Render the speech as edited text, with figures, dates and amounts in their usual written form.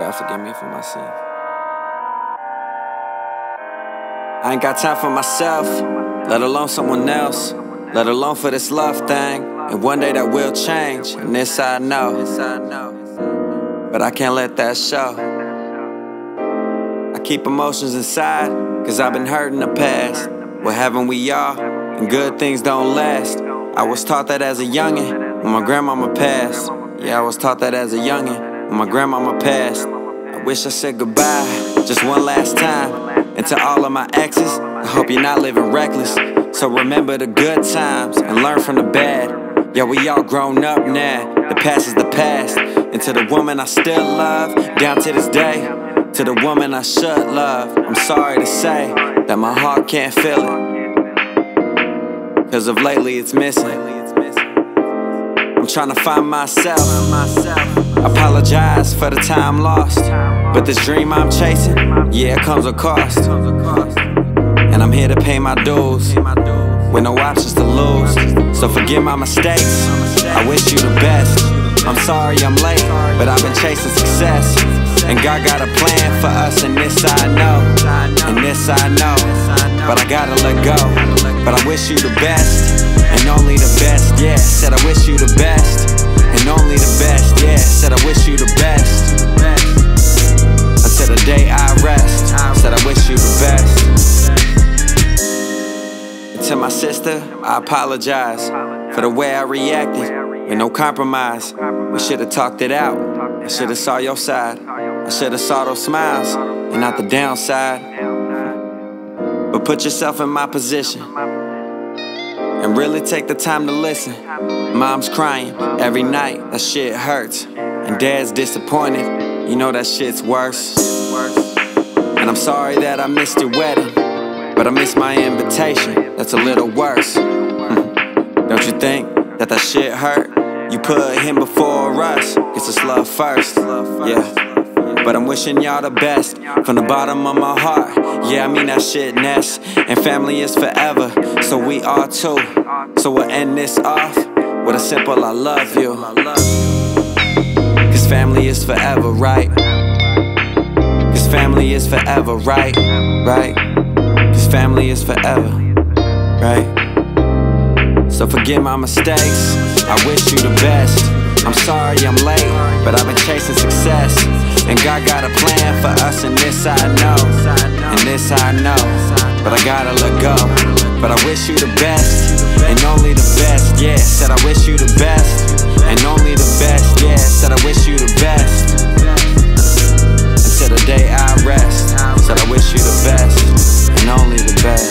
God forgive me for my sins. I ain't got time for myself, let alone someone else, let alone for this love thing. And one day that will change, and this I know, but I can't let that show. I keep emotions inside, cause I've been hurt in the past. Well, haven't we all? And good things don't last. I was taught that as a youngin', when my grandmama passed. Yeah, I was taught that as a youngin', when my grandmama passed. I wish I said goodbye, just one last time. And to all of my exes, I hope you're not living reckless. So remember the good times, and learn from the bad. Yeah, we all grown up now, the past is the past. And to the woman I still love, down to this day, to the woman I should love, I'm sorry to say that my heart can't feel it, cause of lately it's missing. I'm trying to find myself. Apologize for the time lost, but this dream I'm chasing, yeah, it comes with cost. And I'm here to pay my dues, with no options to lose. So forgive my mistakes, I wish you the best. I'm sorry I'm late, but I've been chasing success. And God got a plan for us, and this I know, and this I know. But I gotta let go. But I wish you the best, and only the best, yeah. Said I wish you the best, and only the best, yeah. Said I wish you the best, until the day I rest. Said I wish you the best. And to my sister, I apologize for the way I reacted, with no compromise. We should've talked it out, I should've saw your side, I should've saw those smiles, and not the downside. But put yourself in my position, and really take the time to listen. Mom's crying every night, that shit hurts. And dad's disappointed, you know that shit's worse. And I'm sorry that I missed your wedding, but I missed my invitation, that's a little worse. Don't you think that that shit hurt? You put him before us, it's a love first, yeah. But I'm wishing y'all the best, from the bottom of my heart. Yeah, I mean that shit, Ness. And family is forever, so we are too. So we'll end this off with a simple I love you. Cause family is forever, right? Cause family is forever, right? Right? Cause family is forever, right? So forgive my mistakes, I wish you the best. I'm sorry I'm late, but I've been chasing success. And God got a plan for us, and this I know, and this I know. But I gotta let go. But I wish you the best, and only the best, yeah. Said I wish you the best, and only the best, yeah. Said I wish you the best, until the day I rest. Said I wish you the best, and only the best.